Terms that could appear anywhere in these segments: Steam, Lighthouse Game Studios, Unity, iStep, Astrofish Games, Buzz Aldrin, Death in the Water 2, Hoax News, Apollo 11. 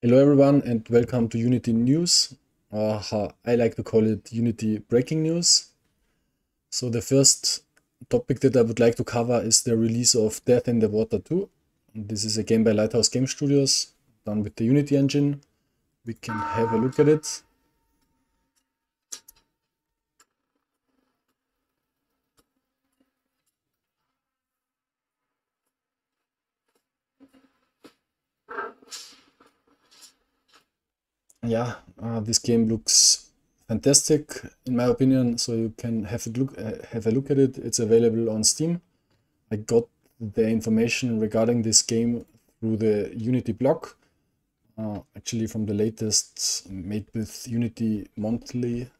Hello everyone and welcome to Unity News. I like to call it Unity Breaking News. So the first topic that I would like to cover is the release of Death in the Water 2. This is a game by Lighthouse Game Studios, done with the Unity engine. We can have a look at it. This game looks fantastic in my opinion, so you can have a look at it. It's available on Steam. I got the information regarding this game through the Unity blog, actually from the latest Made with Unity monthly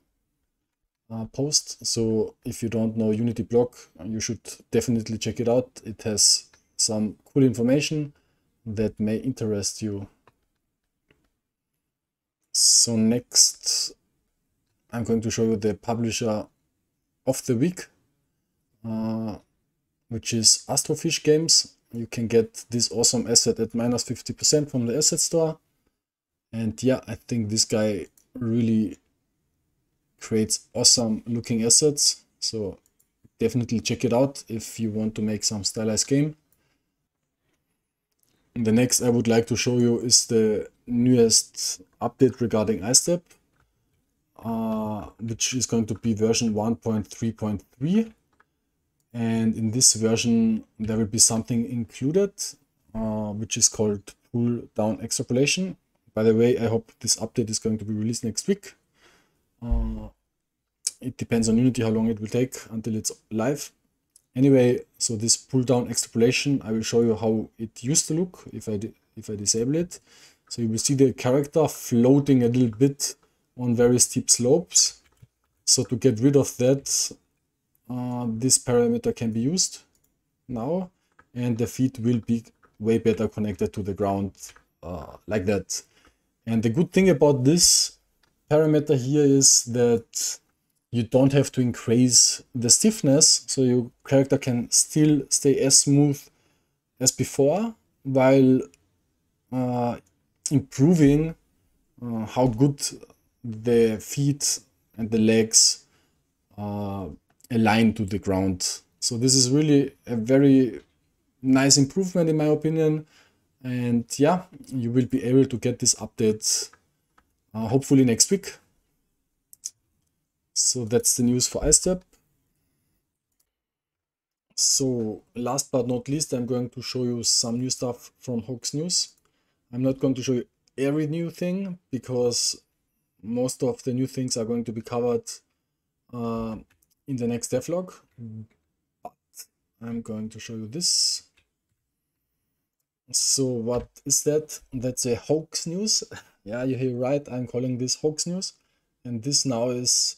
post. So if you don't know Unity blog, you should definitely check it out. It has some cool information that may interest you. So next, I'm going to show you the publisher of the week, which is Astrofish Games. You can get this awesome asset at minus 50% from the asset store. And yeah, I think this guy really creates awesome looking assets. So definitely check it out if you want to make some stylized game. The next I would like to show you is the newest update regarding iStep, which is going to be version 1.3.3, and in this version there will be something included which is called pull down extrapolation. By the way, I hope this update is going to be released next week. It depends on Unity how long it will take until it's live. Anyway, so this pull down extrapolation, I will show you how it used to look if I disable it. So you will see the character floating a little bit on very steep slopes. So to get rid of that, this parameter can be used now, and the feet will be way better connected to the ground like that. And the good thing about this parameter here is that you don't have to increase the stiffness, so your character can still stay as smooth as before, while improving how good the feet and the legs align to the ground. So this is really a very nice improvement in my opinion, and yeah, you will be able to get this update hopefully next week. So that's the news for iStep. So last but not least, I'm going to show you some new stuff from Hoax News. I'm not going to show you every new thing because most of the new things are going to be covered in the next devlog. But I'm going to show you this. So what is that? That's a Hoax News. Yeah, you hear right. I'm calling this Hoax News. And this now is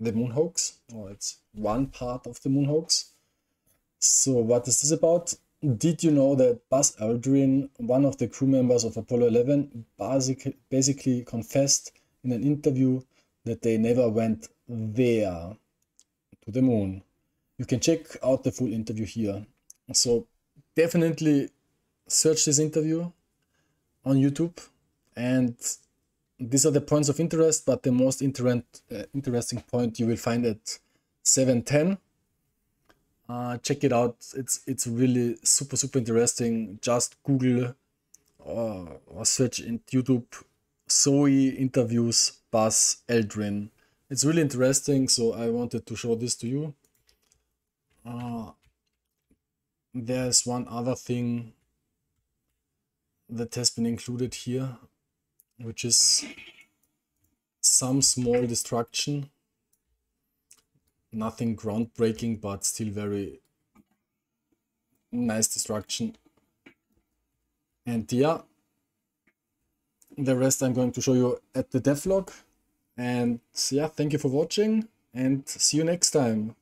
the moon hoax, or it's one part of the moon hoax. So what is this about? Did you know that Buzz Aldrin, one of the crew members of Apollo 11, basically confessed in an interview that they never went there to the moon? You can check out the full interview here. So definitely search this interview on YouTube, and these are the points of interest, but the most interesting point you will find at 7:10. Check it out. It's really super interesting. Just Google or search in YouTube Zoe interviews Buzz Aldrin. It's really interesting, so I wanted to show this to you. There's one other thing that has been included here, which is some small destruction. Nothing groundbreaking, but still very nice destruction. And yeah, the rest I'm going to show you at the devlog. And yeah, thank you for watching and see you next time.